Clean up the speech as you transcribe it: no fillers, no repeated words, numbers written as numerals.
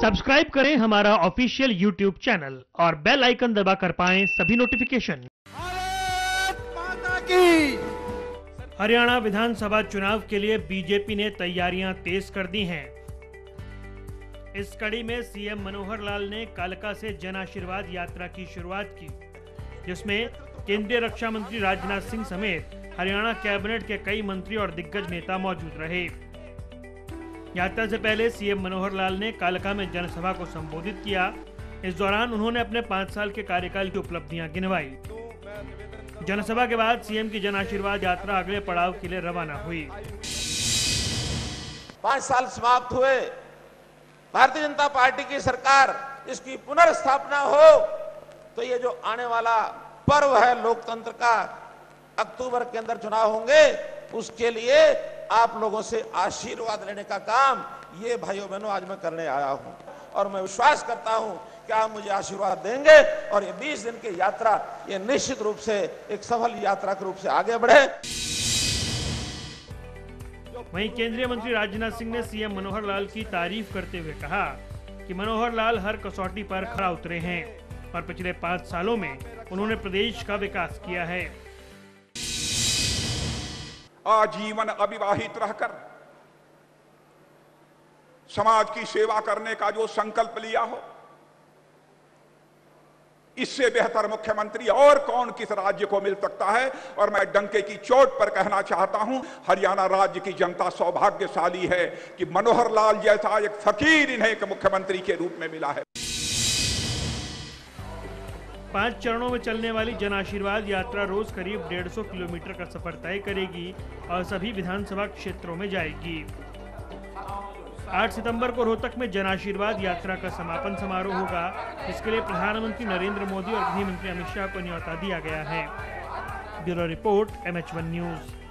Subscribe करें हमारा official YouTube channel और बेल आइकन दबा कर पाएं सभी नोटिफिकेशन। हरियाणा विधानसभा चुनाव के लिए बीजेपी ने तैयारियां तेज कर दी हैं। इस कड़ी में सीएम मनोहर लाल ने कालका से जन आशीर्वाद यात्रा की शुरुआत की, जिसमें केंद्रीय रक्षा मंत्री राजनाथ सिंह समेत हरियाणा कैबिनेट के कई मंत्री और दिग्गज नेता मौजूद रहे। यात्रा से पहले सीएम मनोहर लाल ने कालका में जनसभा को संबोधित किया। इस दौरान उन्होंने अपने 5 साल के कार्यकाल की उपलब्धियां गिनवाई। जनसभा के बाद सीएम की जन आशीर्वाद यात्रा अगले पड़ाव के लिए रवाना हुई। 5 साल समाप्त हुए। भारतीय जनता पार्टी की सरकार, इसकी पुनर्स्थापना हो तो ये जो आने वाला पर्व है लोकतंत्र का, अक्टूबर के अंदर चुनाव होंगे, उसके लिए आप लोगों से आशीर्वाद लेने का काम ये भाइयों बहनों आज मैं करने आया हूं और मैं विश्वास करता हूं कि आप मुझे आशीर्वाद देंगे और ये 20 दिन की यात्रा ये निश्चित रूप से एक सफल यात्रा के रूप से आगे बढ़े। वहीं केंद्रीय मंत्री राजनाथ सिंह ने सीएम मनोहर लाल की तारीफ करते हुए कहा कि मनोहर लाल हर कसौटी पर खरा उतरे हैं और पिछले 5 सालों में उन्होंने प्रदेश का विकास किया है। आजीवन अविवाहित रहकर समाज की सेवा करने का जो संकल्प लिया हो, इससे बेहतर मुख्यमंत्री और कौन किस राज्य को मिल सकता है। और मैं डंके की चोट पर कहना चाहता हूं, हरियाणा राज्य की जनता सौभाग्यशाली है कि मनोहर लाल जैसा एक फकीर इन्हें एक मुख्यमंत्री के रूप में मिला है। 5 चरणों में चलने वाली जन आशीर्वाद यात्रा रोज करीब 150 किलोमीटर का सफर तय करेगी और सभी विधानसभा क्षेत्रों में जाएगी। 8 सितंबर को रोहतक में जन आशीर्वाद यात्रा का समापन समारोह होगा, जिसके लिए प्रधानमंत्री नरेंद्र मोदी और गृह मंत्री अमित शाह को न्यौता दिया गया है। Bureau report MH1 news.